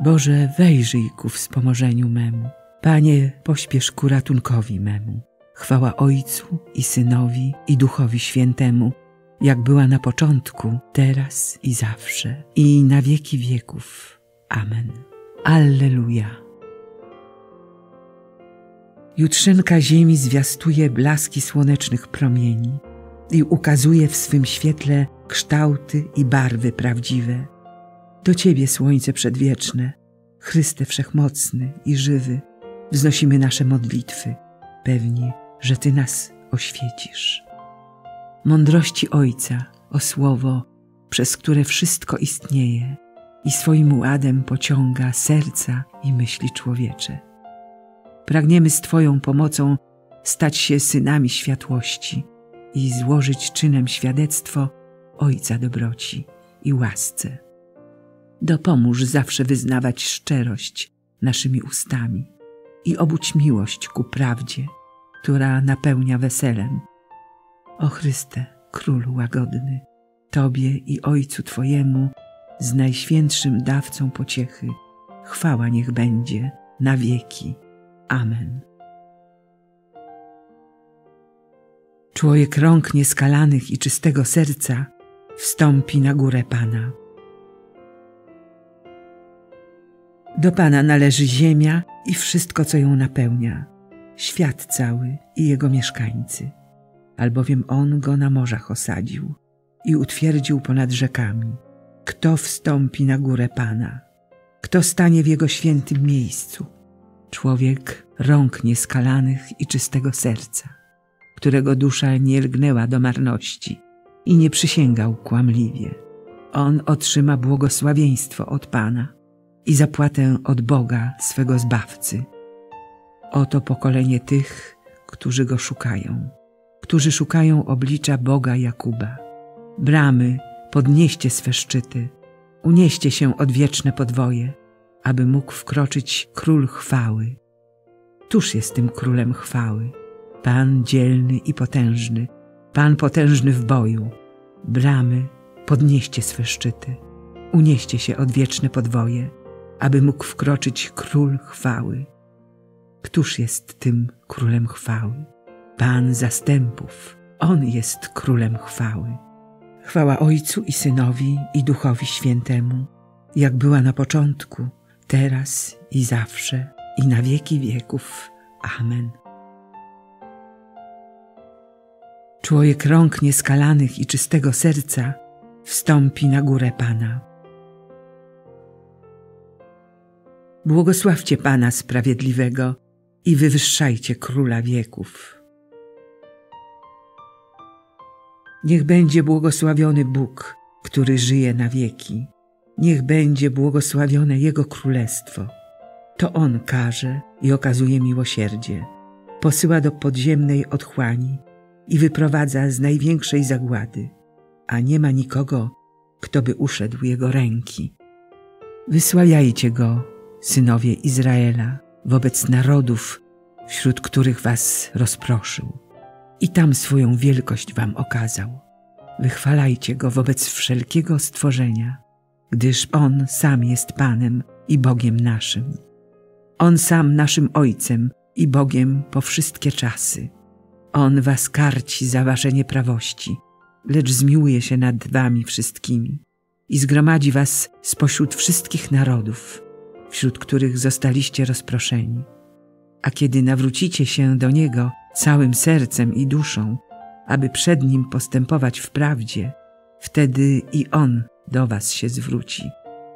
Boże, wejrzyj ku wspomożeniu memu. Panie, pośpiesz ku ratunkowi memu. Chwała Ojcu i Synowi, i Duchowi Świętemu, jak była na początku, teraz i zawsze, i na wieki wieków. Amen. Alleluja. Jutrzenka ziemi zwiastuje blaski słonecznych promieni i ukazuje w swym świetle kształty i barwy prawdziwe. Do Ciebie, Słońce Przedwieczne, Chryste Wszechmocny i Żywy, wznosimy nasze modlitwy, pewni, że Ty nas oświecisz. Mądrości Ojca, o Słowo, przez które wszystko istnieje i swoim ładem pociąga serca i myśli człowiecze. Pragniemy z Twoją pomocą stać się synami światłości i złożyć czynem świadectwo Ojca dobroci i łasce. Dopomóż zawsze wyznawać szczerość naszymi ustami i obudź miłość ku prawdzie, która napełnia weselem. O Chryste, Królu łagodny, Tobie i Ojcu Twojemu, z najświętszym dawcą pociechy, chwała niech będzie na wieki. Amen. Człowiek rąk nieskalanych i czystego serca wstąpi na górę Pana. Do Pana należy ziemia i wszystko, co ją napełnia, świat cały i jego mieszkańcy, albowiem On go na morzach osadził i utwierdził ponad rzekami. Kto wstąpi na górę Pana? Kto stanie w Jego świętym miejscu? Człowiek rąk nieskalanych i czystego serca, którego dusza nie lgnęła do marności i nie przysięgał kłamliwie. On otrzyma błogosławieństwo od Pana i zapłatę od Boga, swego Zbawcy. Oto pokolenie tych, którzy Go szukają, którzy szukają oblicza Boga Jakuba. Bramy, podnieście swe szczyty, unieście się odwieczne podwoje, aby mógł wkroczyć Król chwały. Tuż jest tym Królem chwały, Pan dzielny i potężny, Pan potężny w boju. Bramy, podnieście swe szczyty, unieście się odwieczne podwoje, aby mógł wkroczyć Król chwały. Któż jest tym Królem chwały? Pan zastępów, On jest Królem chwały. Chwała Ojcu i Synowi, i Duchowi Świętemu, jak była na początku, teraz i zawsze, i na wieki wieków. Amen. Człowiek rąk nieskalanych i czystego serca wstąpi na górę Pana. Błogosławcie Pana Sprawiedliwego i wywyższajcie Króla wieków. Niech będzie błogosławiony Bóg, który żyje na wieki. Niech będzie błogosławione Jego Królestwo. To On karze i okazuje miłosierdzie. Posyła do podziemnej otchłani i wyprowadza z największej zagłady, a nie ma nikogo, kto by uszedł Jego ręki. Wysławiajcie Go, synowie Izraela, wobec narodów, wśród których was rozproszył. I tam swoją wielkość wam okazał. Wychwalajcie Go wobec wszelkiego stworzenia, gdyż On sam jest Panem i Bogiem naszym. On sam naszym Ojcem i Bogiem po wszystkie czasy. On was karci za wasze nieprawości, lecz zmiłuje się nad wami wszystkimi i zgromadzi was spośród wszystkich narodów, wśród których zostaliście rozproszeni. A kiedy nawrócicie się do Niego całym sercem i duszą, aby przed Nim postępować w prawdzie, wtedy i On do was się zwróci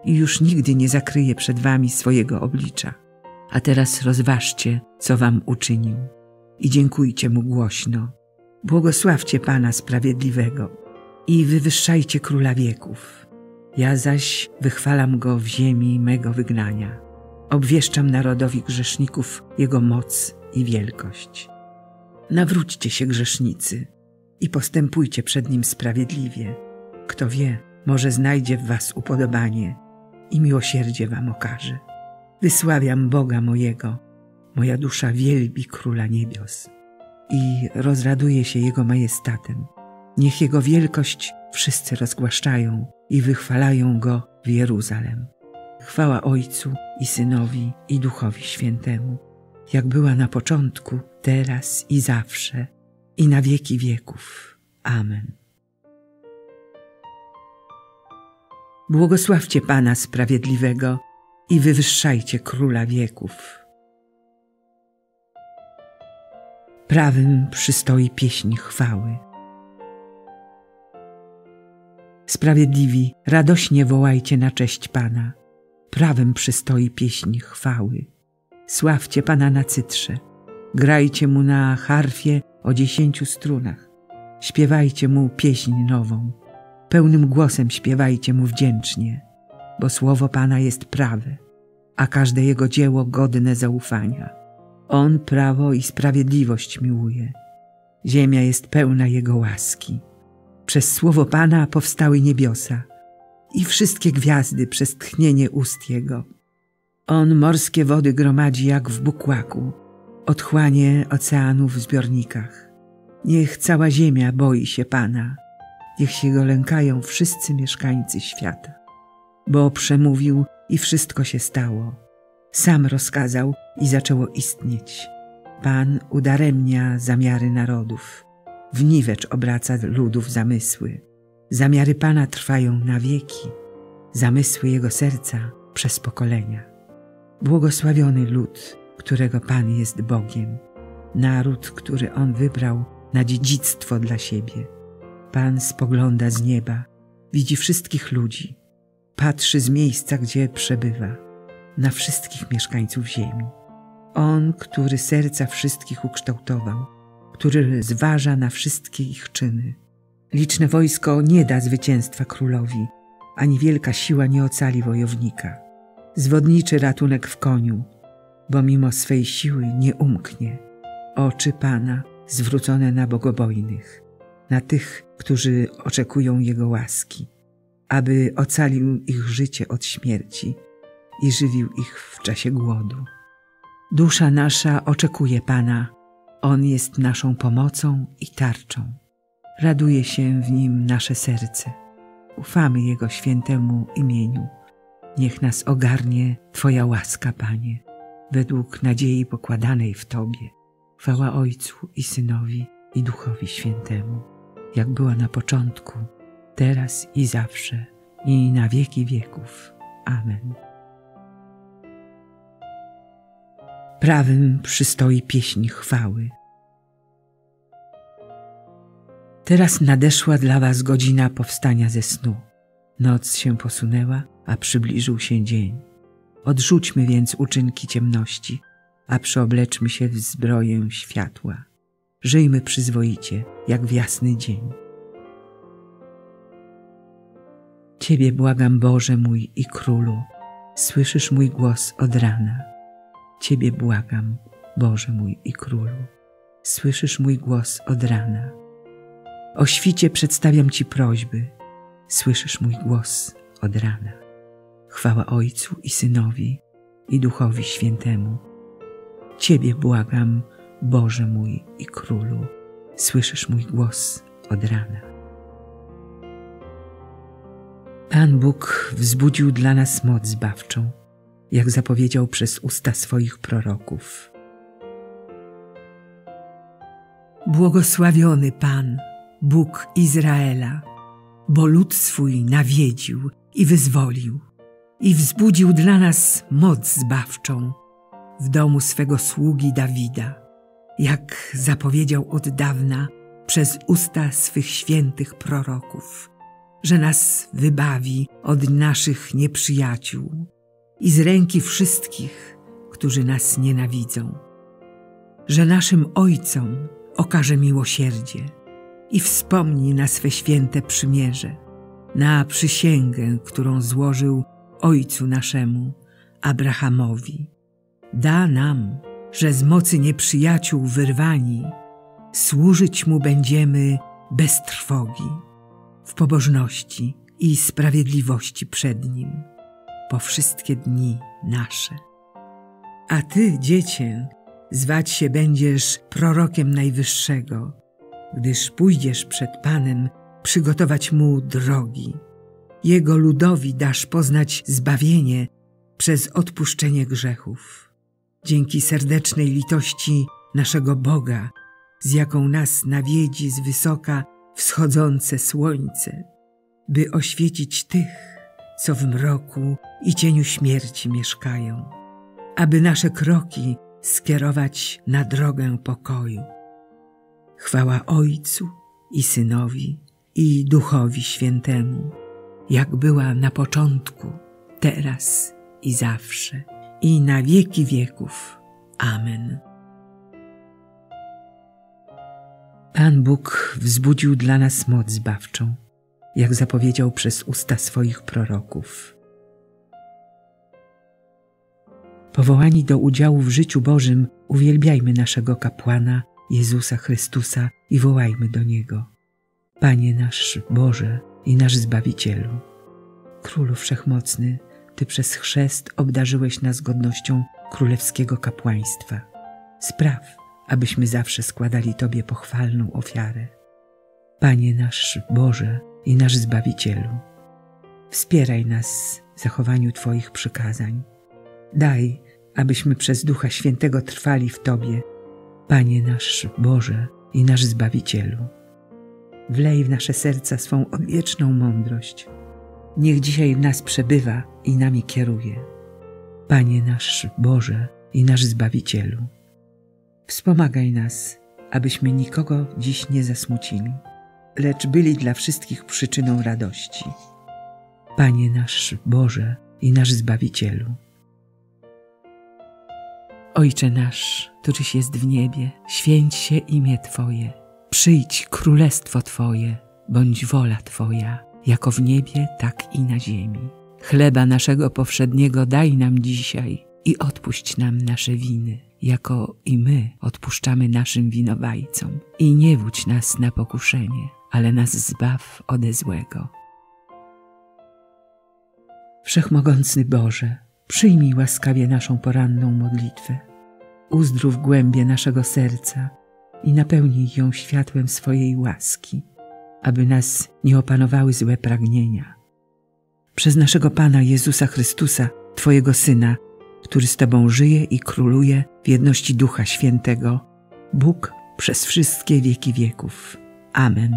i już nigdy nie zakryje przed wami swojego oblicza. A teraz rozważcie, co wam uczynił, i dziękujcie Mu głośno. Błogosławcie Pana Sprawiedliwego i wywyższajcie Króla wieków. Ja zaś wychwalam Go w ziemi mego wygnania. Obwieszczam narodowi grzeszników Jego moc i wielkość. Nawróćcie się, grzesznicy, i postępujcie przed Nim sprawiedliwie. Kto wie, może znajdzie w was upodobanie i miłosierdzie wam okaże. Wysławiam Boga mojego, moja dusza wielbi Króla niebios i rozraduje się Jego majestatem. Niech Jego wielkość wszyscy rozgłaszczają i wychwalają Go w Jeruzalem. Chwała Ojcu i Synowi, i Duchowi Świętemu, jak była na początku, teraz i zawsze, i na wieki wieków. Amen. Błogosławcie Pana Sprawiedliwego i wywyższajcie Króla wieków. Prawym przystoi pieśń chwały. Sprawiedliwi, radośnie wołajcie na cześć Pana. Prawym przystoi pieśń chwały. Sławcie Pana na cytrze. Grajcie Mu na harfie o 10 strunach. Śpiewajcie Mu pieśń nową. Pełnym głosem śpiewajcie Mu wdzięcznie, bo słowo Pana jest prawe, a każde Jego dzieło godne zaufania. On prawo i sprawiedliwość miłuje. Ziemia jest pełna Jego łaski. Przez słowo Pana powstały niebiosa i wszystkie gwiazdy przez tchnienie ust Jego. On morskie wody gromadzi jak w bukłaku, odchłanie oceanów w zbiornikach. Niech cała ziemia boi się Pana, niech się Go lękają wszyscy mieszkańcy świata. Bo przemówił i wszystko się stało. Sam rozkazał i zaczęło istnieć. Pan udaremnia zamiary narodów. Wniwecz obraca ludów zamysły. Zamiary Pana trwają na wieki. Zamysły Jego serca przez pokolenia. Błogosławiony lud, którego Pan jest Bogiem. Naród, który On wybrał na dziedzictwo dla siebie. Pan spogląda z nieba, widzi wszystkich ludzi, patrzy z miejsca, gdzie przebywa, na wszystkich mieszkańców ziemi. On, który serca wszystkich ukształtował, który zważa na wszystkie ich czyny. Liczne wojsko nie da zwycięstwa królowi, ani wielka siła nie ocali wojownika. Zwodniczy ratunek w koniu, bo mimo swej siły nie umknie. Oczy Pana zwrócone na bogobojnych, na tych, którzy oczekują Jego łaski, aby ocalił ich życie od śmierci i żywił ich w czasie głodu. Dusza nasza oczekuje Pana, On jest naszą pomocą i tarczą. Raduje się w Nim nasze serce. Ufamy Jego świętemu imieniu. Niech nas ogarnie Twoja łaska, Panie, według nadziei pokładanej w Tobie. Chwała Ojcu i Synowi, i Duchowi Świętemu, jak była na początku, teraz i zawsze, i na wieki wieków. Amen. Prawym przystoi pieśń chwały. Teraz nadeszła dla was godzina powstania ze snu. Noc się posunęła, a przybliżył się dzień. Odrzućmy więc uczynki ciemności, a przyobleczmy się w zbroję światła. Żyjmy przyzwoicie, jak w jasny dzień. Ciebie błagam, Boże mój i Królu, słyszysz mój głos od rana. Ciebie błagam, Boże mój i Królu, słyszysz mój głos od rana. O świcie przedstawiam Ci prośby, słyszysz mój głos od rana. Chwała Ojcu i Synowi, i Duchowi Świętemu. Ciebie błagam, Boże mój i Królu, słyszysz mój głos od rana. Pan Bóg wzbudził dla nas moc zbawczą, jak zapowiedział przez usta swoich proroków. Błogosławiony Pan, Bóg Izraela, bo lud swój nawiedził i wyzwolił i wzbudził dla nas moc zbawczą w domu swego sługi Dawida, jak zapowiedział od dawna przez usta swych świętych proroków, że nas wybawi od naszych nieprzyjaciół i z ręki wszystkich, którzy nas nienawidzą, że naszym ojcom okaże miłosierdzie i wspomni na swe święte przymierze, na przysięgę, którą złożył ojcu naszemu, Abrahamowi. Da nam, że z mocy nieprzyjaciół wyrwani, służyć Mu będziemy bez trwogi, w pobożności i sprawiedliwości przed Nim, po wszystkie dni nasze. A Ty, Dziecię, zwać się będziesz prorokiem Najwyższego, gdyż pójdziesz przed Panem przygotować Mu drogi. Jego ludowi dasz poznać zbawienie przez odpuszczenie grzechów. Dzięki serdecznej litości naszego Boga, z jaką nas nawiedzi z wysoka wschodzące słońce, by oświecić tych, co w mroku i cieniu śmierci mieszkają, aby nasze kroki skierować na drogę pokoju. Chwała Ojcu i Synowi, i Duchowi Świętemu, jak była na początku, teraz i zawsze, i na wieki wieków. Amen. Pan Bóg wzbudził dla nas moc zbawczą, jak zapowiedział przez usta swoich proroków. Powołani do udziału w życiu Bożym, uwielbiajmy naszego kapłana, Jezusa Chrystusa, i wołajmy do Niego: Panie nasz Boże i nasz Zbawicielu. Królu Wszechmocny, Ty przez chrzest obdarzyłeś nas godnością królewskiego kapłaństwa. Spraw, abyśmy zawsze składali Tobie pochwalną ofiarę. Panie nasz Boże i nasz Zbawicielu, wspieraj nas w zachowaniu Twoich przykazań. Daj, abyśmy przez Ducha Świętego trwali w Tobie, Panie nasz Boże i nasz Zbawicielu. Wlej w nasze serca swą odwieczną mądrość. Niech dzisiaj w nas przebywa i nami kieruje, Panie nasz Boże i nasz Zbawicielu. Wspomagaj nas, abyśmy nikogo dziś nie zasmucili, lecz byli dla wszystkich przyczyną radości, Panie nasz Boże i nasz Zbawicielu. Ojcze nasz, któryś jest w niebie, święć się imię Twoje. Przyjdź królestwo Twoje, bądź wola Twoja, jako w niebie, tak i na ziemi. Chleba naszego powszedniego daj nam dzisiaj i odpuść nam nasze winy, jako i my odpuszczamy naszym winowajcom. I nie wódź nas na pokuszenie, ale nas zbaw ode złego. Wszechmogący Boże, przyjmij łaskawie naszą poranną modlitwę. Uzdrów głębie naszego serca i napełnij ją światłem swojej łaski, aby nas nie opanowały złe pragnienia. Przez naszego Pana Jezusa Chrystusa, Twojego Syna, który z Tobą żyje i króluje w jedności Ducha Świętego, Bóg przez wszystkie wieki wieków. Amen.